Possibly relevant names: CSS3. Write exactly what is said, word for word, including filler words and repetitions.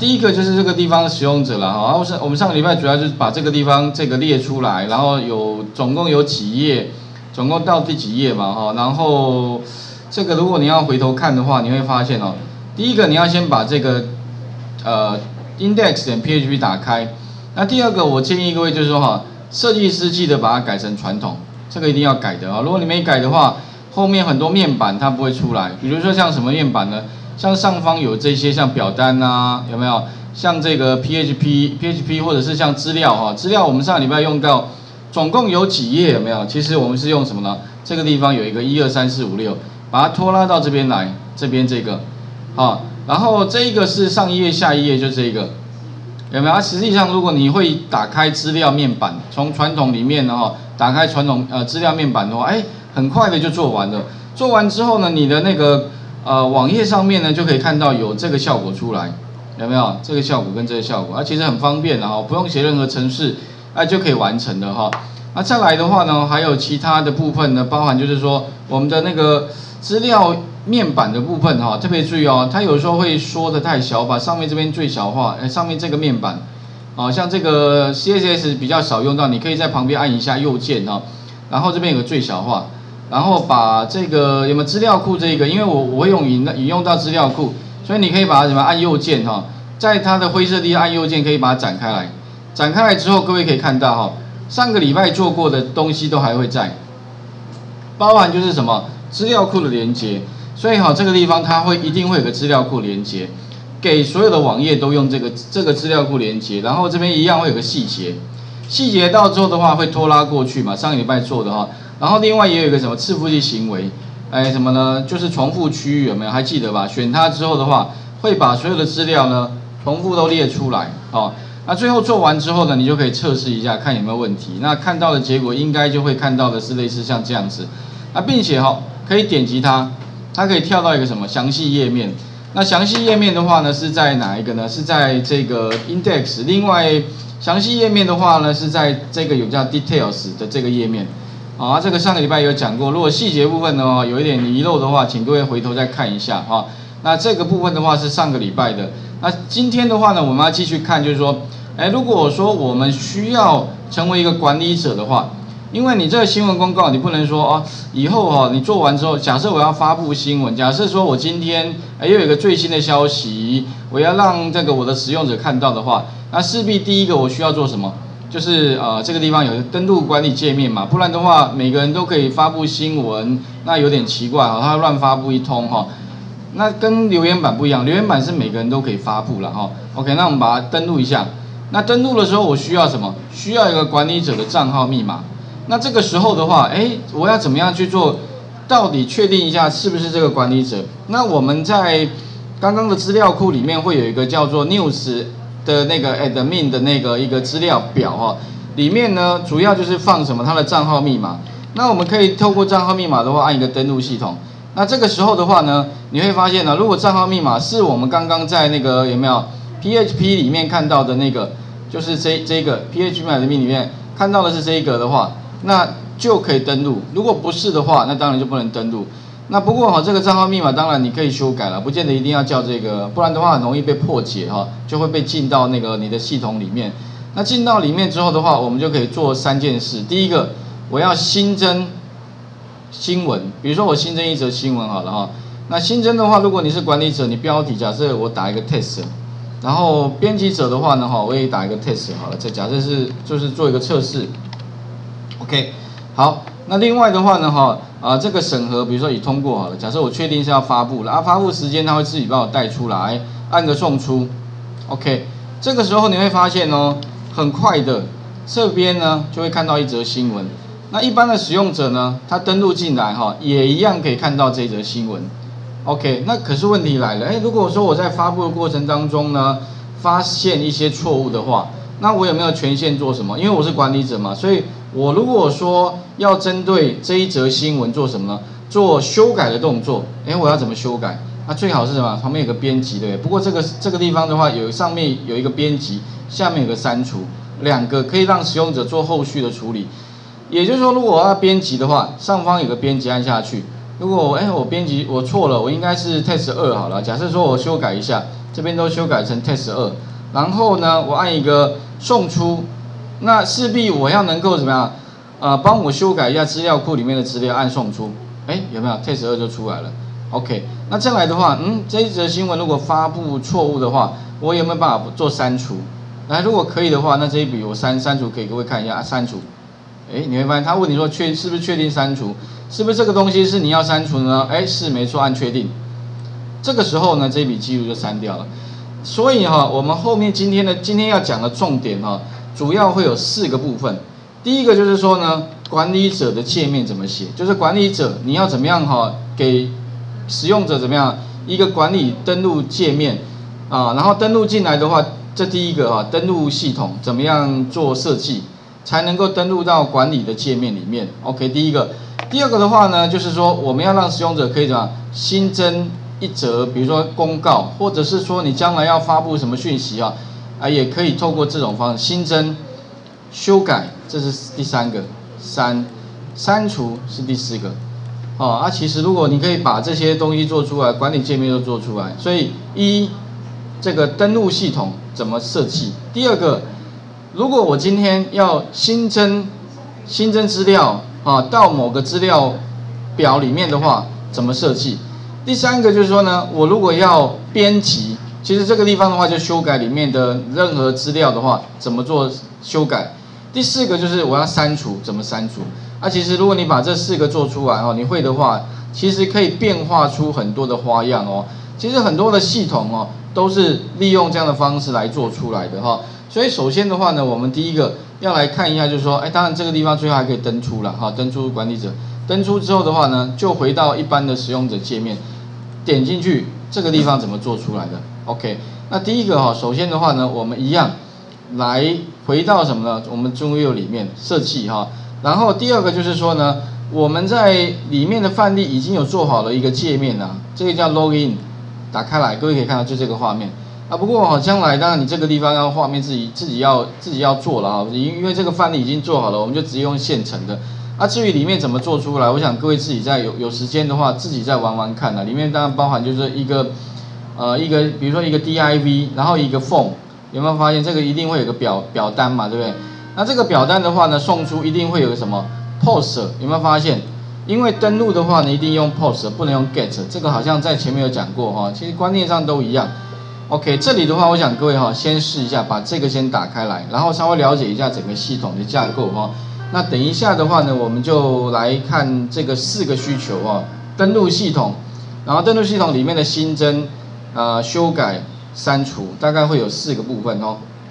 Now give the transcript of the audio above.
第一个就是这个地方的使用者了哈。我上我们上个礼拜主要就是把这个地方这个列出来，然后有总共有几页，总共到第几页嘛哈。然后这个如果你要回头看的话，你会发现哦，第一个你要先把这个呃 index 点 php 打开。那第二个我建议各位就是说哈，设计师记得把它改成传统，这个一定要改的啊。如果你没改的话，后面很多面板它不会出来。比如说像什么面板呢？像上方有这些像表单啊，有没有？像这个 php php 或者是像资料哈，资料我们上个礼拜用到，总共有几页有没有？其实我们是用什么呢？这个地方有一个一二三四五六，把它拖拉到这边来，这边这个，好，然后这一个是上一页下一页就这个，有没有？啊，实际上如果你会打开资料面板，从传统里面呢哈，打开传统呃资料面板的话，哎，很快的就做完了。做完之后呢，你的那个。呃，网页上面呢就可以看到有这个效果出来，有没有？这个效果跟这个效果啊，其实很方便的哈，不用写任何程式，啊就可以完成的哈。那、啊、再来的话呢，还有其他的部分呢，包含就是说我们的那个资料面板的部分哈，特别注意哦，它有时候会缩得太小，把上面这边最小化，哎，上面这个面板，哦，像这个 C S S 比较少用到，你可以在旁边按一下右键哈，然后这边有个最小化。然后把这个有没有资料库这个，因为我我会用引引用到资料库，所以你可以把它什么按右键哈，在它的灰色地按右键可以把它展开来，展开来之后各位可以看到哈，上个礼拜做过的东西都还会在，包含就是什么资料库的连接，所以哈这个地方它会一定会有个资料库连接，给所有的网页都用这个这个资料库连接，然后这边一样会有个细节，细节到之后的话会拖拉过去嘛，上个礼拜做的哈。然后另外也有一个什么次复制行为，哎什么呢？就是重复区域有没有？还记得吧？选它之后的话，会把所有的资料呢重复都列出来，哦。那最后做完之后呢，你就可以测试一下，看有没有问题。那看到的结果应该就会看到的是类似像这样子，那并且哈、哦、可以点击它，它可以跳到一个什么详细页面。那详细页面的话呢是在哪一个呢？是在这个 index。另外详细页面的话呢是在这个有叫 details 的这个页面。啊，这个上个礼拜有讲过，如果细节部分呢有一点遗漏的话，请各位回头再看一下啊。那这个部分的话是上个礼拜的。那今天的话呢，我们要继续看，就是说，哎，如果说我们需要成为一个管理者的话，因为你这个新闻公告，你不能说哦，以后哈、哦、你做完之后，假设我要发布新闻，假设说我今天哎又有一个最新的消息，我要让这个我的使用者看到的话，那势必第一个我需要做什么？就是呃这个地方有登录管理界面嘛，不然的话每个人都可以发布新闻，那有点奇怪哈，他乱发布一通哈。那跟留言板不一样，留言板是每个人都可以发布了哈。OK， 那我们把它登录一下。那登录的时候我需要什么？需要一个管理者的账号密码。那这个时候的话，哎，我要怎么样去做？到底确定一下是不是这个管理者？那我们在刚刚的资料库里面会有一个叫做 news。的那个 admin 的那个一个资料表哈、哦，里面呢主要就是放什么它的账号密码。那我们可以透过账号密码的话按一个登录系统。那这个时候的话呢，你会发现呢、啊，如果账号密码是我们刚刚在那个有没有 P H P 里面看到的那个，就是这这个 P H P 码里面看到的是这一个的话，那就可以登录。如果不是的话，那当然就不能登录。那不过哈，这个账号密码当然你可以修改了，不见得一定要叫这个，不然的话很容易被破解哈，就会被进到那个你的系统里面。那进到里面之后的话，我们就可以做三件事。第一个，我要新增新闻，比如说我新增一则新闻好了哈。那新增的话，如果你是管理者，你标题假设我打一个 test， 然后编辑者的话呢哈，我也打一个 test 好了，这假设是就是做一个测试。OK， 好。那另外的话呢哈。啊，这个审核，比如说已通过好了。假设我确定是要发布了，啊，发布时间它会自己帮我带出来，按个送出 ，OK。这个时候你会发现哦，很快的，这边呢就会看到一则新闻。那一般的使用者呢，他登录进来哈，也一样可以看到这则新闻 ，OK。那可是问题来了，哎，如果说我在发布的过程当中呢，发现一些错误的话，那我有没有权限做什么？因为我是管理者嘛，所以。我如果说要针对这一则新闻做什么呢？做修改的动作。哎，我要怎么修改？那、啊、最好是什么？旁边有个编辑，对不对？不过这个这个地方的话，有上面有一个编辑，下面有个删除，两个可以让使用者做后续的处理。也就是说，如果我要编辑的话，上方有个编辑按下去。如果哎我编辑我错了，我应该是 test 二好了。假设说我修改一下，这边都修改成 test 二，然后呢，我按一个送出，那势必我要能够怎么样？呃，帮我修改一下资料库里面的资料，按送出，哎，有没有 test 二 就出来了 ？OK， 那这样来的话，嗯，这一则新闻如果发布错误的话，我有没有办法做删除？那如果可以的话，那这一笔我删删除给各位看一下，啊、删除，哎，你会发现他问你说确是不是确定删除？是不是这个东西是你要删除呢？哎，是没错，按确定。这个时候呢，这笔记录就删掉了。所以哈、哦，我们后面今天的今天要讲的重点哈、哦，主要会有四个部分。第一个就是说呢，管理者的界面怎么写，就是管理者你要怎么样哈、哦，给使用者怎么样一个管理登录界面啊，然后登录进来的话，这第一个哈、啊，登录系统怎么样做设计，才能够登录到管理的界面里面。OK， 第一个，第二个的话呢，就是说我们要让使用者可以怎么样新增。一则，比如说公告，或者是说你将来要发布什么讯息啊，啊，也可以透过这种方式新增、修改，这是第三个；删、删除是第四个。哦，啊，其实如果你可以把这些东西做出来，管理界面都做出来，所以一，这个登录系统怎么设计？第二个，如果我今天要新增、新增资料啊，到某个资料表里面的话，怎么设计？第三个就是说呢，我如果要编辑，其实这个地方的话就修改里面的任何资料的话，怎么做修改？第四个就是我要删除，怎么删除？啊，其实如果你把这四个做出来哦，你会的话，其实可以变化出很多的花样哦。其实很多的系统哦，都是利用这样的方式来做出来的哈、哦。所以首先的话呢，我们第一个要来看一下，就是说，哎，当然这个地方最后还可以登出了哈，登出管理者。登出之后的话呢，就回到一般的使用者界面，点进去这个地方怎么做出来的 ？OK， 那第一个哈、哦，首先的话呢，我们一样来回到什么呢？我们中右里面设计哈、哦，然后第二个就是说呢，我们在里面的范例已经有做好了一个界面啦，这个叫 login， 打开来，各位可以看到就这个画面啊。不过哈、哦，将来当然你这个地方要画面自己自己要自己要做了啊，因为这个范例已经做好了，我们就直接用现成的。啊，至于里面怎么做出来，我想各位自己在有有时间的话，自己再玩玩看啦、啊。里面当然包含就是一个，呃，一个比如说一个 div， 然后一个 form， 有没有发现这个一定会有个表表单嘛，对不对？那这个表单的话呢，送出一定会有个什么 post， 有没有发现？因为登录的话呢，一定用 post， 不能用 get， 这个好像在前面有讲过哈、哦，其实观念上都一样。OK， 这里的话，我想各位哈、哦，先试一下把这个先打开来，然后稍微了解一下整个系统的架构哈、哦。那等一下的话呢，我们就来看这个四个需求啊、哦，登录系统，然后登录系统里面的新增、呃、修改、删除，大概会有四个部分哦。